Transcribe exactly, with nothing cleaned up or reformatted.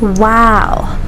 Wow.